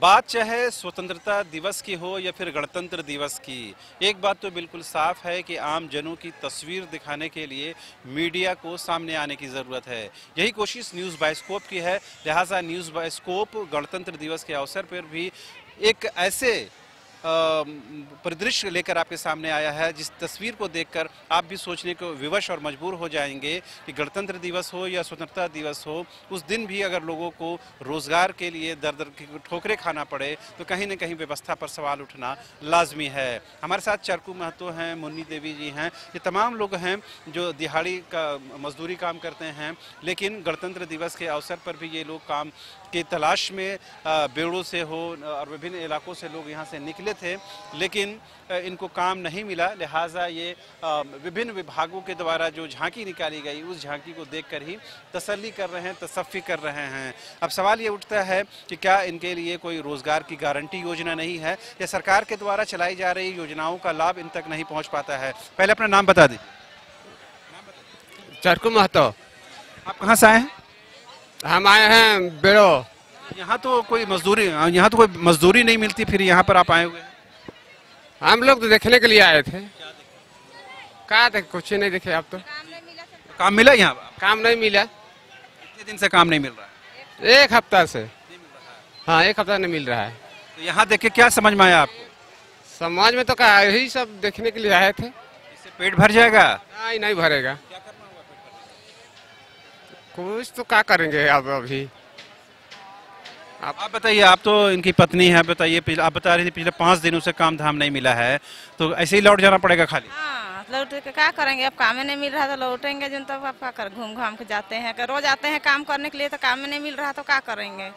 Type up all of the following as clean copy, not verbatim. बात चाहे स्वतंत्रता दिवस की हो या फिर गणतंत्र दिवस की, एक बात तो बिल्कुल साफ है कि आम जनों की तस्वीर दिखाने के लिए मीडिया को सामने आने की ज़रूरत है। यही कोशिश न्यूज़ बायोस्कोप की है। लिहाजा न्यूज़ बायोस्कोप गणतंत्र दिवस के अवसर पर भी एक ऐसे परिदृश्य लेकर आपके सामने आया है जिस तस्वीर को देखकर आप भी सोचने को विवश और मजबूर हो जाएंगे कि गणतंत्र दिवस हो या स्वतंत्रता दिवस हो, उस दिन भी अगर लोगों को रोजगार के लिए दर दर की ठोकरें खाना पड़े तो कहीं ना कहीं व्यवस्था पर सवाल उठना लाजमी है। हमारे साथ चारकू महतो हैं, मुन्नी देवी जी हैं, ये तमाम लोग हैं जो दिहाड़ी का मजदूरी काम करते हैं, लेकिन गणतंत्र दिवस के अवसर पर भी ये लोग काम की तलाश में बेड़ों से हो और विभिन्न इलाकों से लोग यहाँ से निकले थे, लेकिन इनको काम नहीं मिला। लिहाजा ये विभिन्न विभागों के द्वारा जो झांकी निकाली गई उस झांकी को देखकर ही तसल्ली कर रहे हैं, तसफ़ी कर रहे हैं। अब सवाल ये उठता है कि क्या इनके लिए कोई रोज़गार की गारंटी योजना नहीं है या सरकार के द्वारा चलाई जा रही योजनाओं का लाभ इन तक नहीं पहुँच पाता है? पहले अपना नाम बता दें। चारकू महतो। आप कहाँ से आए हैं? हम आए हैं बेड़ो। यहाँ तो कोई मजदूरी नहीं मिलती, फिर यहाँ पर आप आए हुए? हम लोग तो देखने के लिए आए थे। क्या देखे? कुछ नहीं देखे। आप तो काम मिला? यहाँ काम नहीं मिला। कितने दिन से काम नहीं मिल रहा है? एक हफ्ता से। हाँ, एक हफ्ता नहीं मिल रहा है। तो यहाँ देख के क्या समझ में आया आपको? समाज में तो क्या यही सब देखने के लिए आए थे। इससे पेट भर जाएगा? नहीं भरेगा। कुछ तो क्या करेंगे आप अभी? आप बताइए, आप तो इनकी पत्नी है, बताइए। आप बता रही थी पिछले 5 दिनों से काम धाम नहीं मिला है, तो ऐसे ही लौट जाना पड़ेगा खाली? लौट के क्या करेंगे? अब काम नहीं मिल रहा तो लौटेंगे जिन, तब आप क्या कर? घूम घाम के जाते हैं, रोज आते हैं काम करने के लिए, तो काम नहीं मिल रहा तो क्या करेंगे?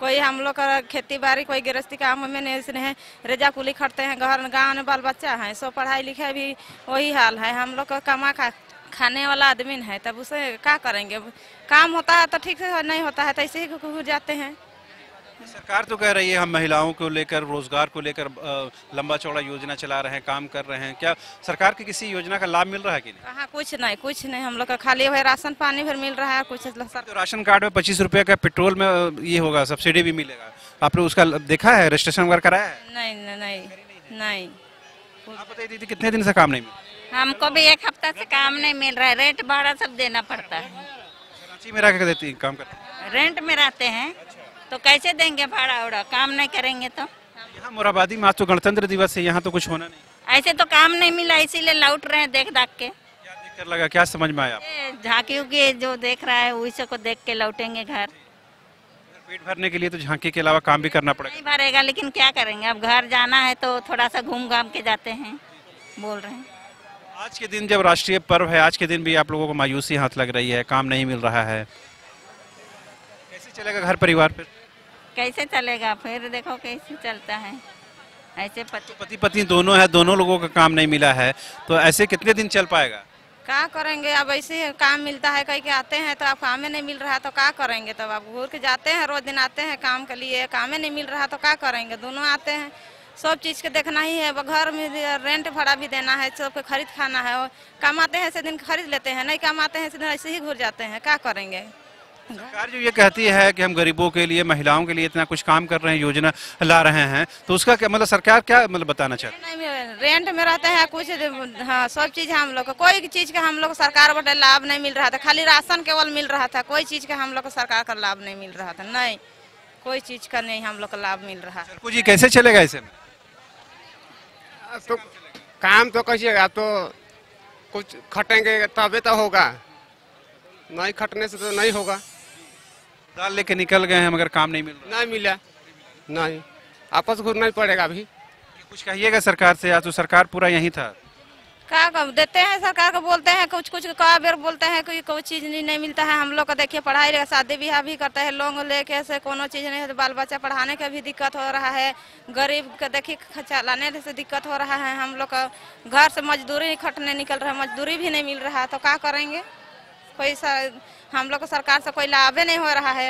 कोई हम लोग का खेती बाड़ी, कोई गृहस्थी काम में नहीं, रेजा कुली खटते हैं। घर गाँव में बाल बच्चा है, सो पढ़ाई लिखाई भी वही हाल है। हम लोग कमा खाने वाला आदमी है, तब उसे क्या करेंगे? काम होता है तो ठीक से, नहीं होता है तो ऐसे ही घूम जाते हैं। सरकार तो कह रही है हम महिलाओं को लेकर, रोजगार को लेकर लंबा चौड़ा योजना चला रहे हैं, काम कर रहे हैं। क्या सरकार की किसी योजना का लाभ मिल रहा है कि नहीं? हाँ, कुछ नहीं, कुछ नहीं। हम लोग का खाली वही राशन पानी भर मिल रहा है। कुछ तो राशन कार्ड में 25 रुपये का पेट्रोल में ये होगा, सब्सिडी भी मिलेगा। आपने उसका देखा है? रजिस्ट्रेशन वगैरह कराया है? नहीं नहीं नहीं। आप बताइए दीदी, कितने दिन से काम नहीं मिला? हमको भी एक हफ्ता से काम नहीं मिल रहा है। रेंट भाड़ा सब देना पड़ता है। कराची में रह कर देती काम करते? रेंट में रहते हैं तो कैसे देंगे भाड़ा उड़ा? काम नहीं करेंगे तो। यहाँ मोरहाबादी में आज तो गणतंत्र दिवस है, यहाँ तो कुछ होना नहीं। ऐसे तो काम नहीं मिला, इसीलिए लौट रहे हैं देख दाख के। क्या देख कर लगा, क्या समझ में आया? झांकियों के जो देख रहा है उसी को देख के लौटेंगे घर। पेट भरने के लिए तो झांकी के अलावा काम भी करना पड़ेगा। नहीं भरेगा, लेकिन क्या करेंगे? अब घर जाना है तो थोड़ा सा घूम घाम के जाते हैं, बोल रहे हैं। आज के दिन जब राष्ट्रीय पर्व है, आज के दिन भी आप लोगों को मायूसी हाथ लग रही है, काम नहीं मिल रहा है, कैसे चलेगा घर परिवार? फिर कैसे चलेगा? फिर देखो कैसे चलता है। ऐसे पति पत्नी दोनों है, दोनों लोगों का काम नहीं मिला है, तो ऐसे कितने दिन चल पाएगा? क्या करेंगे अब? ऐसे काम मिलता है कहीं के आते हैं तो आप काम में नहीं मिल रहा तो क्या करेंगे? तब आप घूर के जाते हैं, रोज दिन आते हैं काम के लिए, काम में नहीं मिल रहा तो क्या करेंगे? दोनों आते हैं, सब चीज़ के देखना ही है। घर में रेंट भाड़ा भी देना है, सबको खरीद खाना है। कमाते हैं ऐसे दिन खरीद लेते हैं, नहीं कमाते हैं ऐसे दिन ऐसे ही घूर जाते हैं। क्या करेंगे? सरकार जो ये कहती है कि हम गरीबों के लिए, महिलाओं के लिए इतना कुछ काम कर रहे हैं, योजना ला रहे हैं, तो उसका क्या मतलब? सरकार क्या मतलब बताना चाहती है? रेंट में रहते हैं कुछ, हाँ, सब चीज़ हम लोग को, कोई चीज़ का हम लोग सरकार बटे लाभ नहीं मिल रहा था। खाली राशन केवल मिल रहा था, कोई चीज़ का हम लोग को सरकार का लाभ नहीं मिल रहा था। नहीं, कोई चीज़ का नहीं हम लोग को लाभ मिल रहा। कुछ ही कैसे चलेगा ऐसे में? तो काम तो कैसे? तो कुछ खटेंगे तबे तो होगा, नहीं खटने से तो नहीं होगा। दाल लेके निकल गए हैं मगर काम नहीं मिल रहा। नहीं मिला, नहीं। आपस घूरना ही पड़ेगा अभी। कुछ कहिएगा सरकार से? आज तो सरकार पूरा यहीं था। क्या कब देते हैं? सरकार को बोलते हैं कुछ कुछ, कई बार बोलते हैं कि कोई चीज़ नहीं मिलता है हम लोग को। देखिए पढ़ाई लेकर शादी ब्याह भी करते हैं लोग, लेके से कोनो चीज़ नहीं है तो बाल बच्चा पढ़ाने का भी दिक्कत हो रहा है। गरीब का देखिए चलाने से दिक्कत हो रहा है। हम लोग का घर से मजदूरी खटने निकल रहा है, मजदूरी भी नहीं मिल रहा, तो क्या करेंगे? कोई हम लोग को सरकार से कोई लाभ नहीं हो रहा है।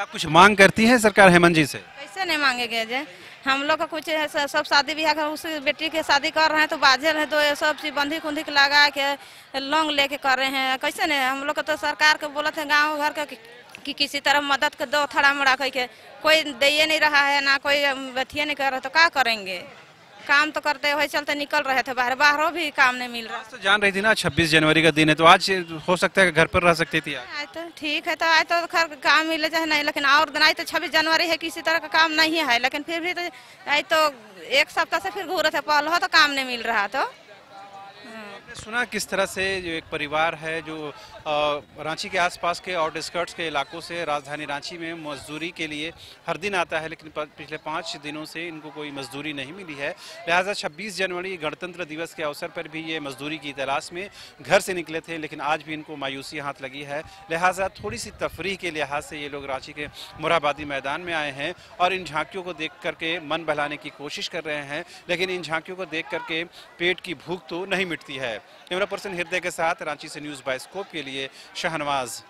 आप कुछ मांग करती है सरकार हेमंत जी से? कैसे नहीं मांगेंगे जी, हम लोग का कुछ है। सब शादी ब्याह उस बेटी के शादी कर रहे हैं तो बाजल है, तो सब चीज बंधी कुंधी लगा के लोन लेके कर रहे हैं। कैसे नहीं? हम लोग को तो सरकार के बोलते हैं गाँव घर का कि किसी तरह मदद कर दो, थड़ा मड़ा करके कोई दे नहीं रहा है, ना कोई अथिये नहीं कर रहा, तो क्या करेंगे? काम तो करते हुए चलते निकल रहे थे बाहर, बाहरों भी काम नहीं मिल रहा। तो जान रही थी ना 26 जनवरी का दिन है, तो आज हो सकता है घर पर रह सकती थी आज। तो ठीक है, तो आज तो घर काम मिले चाहे नहीं, लेकिन और दिन आज तो 26 जनवरी है, किसी तरह का काम नहीं है, लेकिन फिर भी तो आज तो एक सप्ताह से फिर घूम रहे थे, पल हो तो काम नहीं मिल रहा। तो सुना किस तरह से जो एक परिवार है जो रांची के आसपास के आउटस्कर्ट्स के इलाकों से राजधानी रांची में मजदूरी के लिए हर दिन आता है, लेकिन पिछले 5 दिनों से इनको कोई मजदूरी नहीं मिली है। लिहाजा 26 जनवरी गणतंत्र दिवस के अवसर पर भी ये मजदूरी की तलाश में घर से निकले थे, लेकिन आज भी इनको मायूसी हाथ लगी है। लिहाजा थोड़ी सी तफरीह के लिहाज से ये लोग रांची के मोरहाबादी मैदान में आए हैं और इन झांकियों को देख करके मन बहलाने की कोशिश कर रहे हैं, लेकिन इन झांकियों को देख करके पेट की भूख तो नहीं मिटती है। कैमरा पर्सन हृदय के साथ रांची से न्यूज़ 22 स्कोप के लिए शाहनवाज।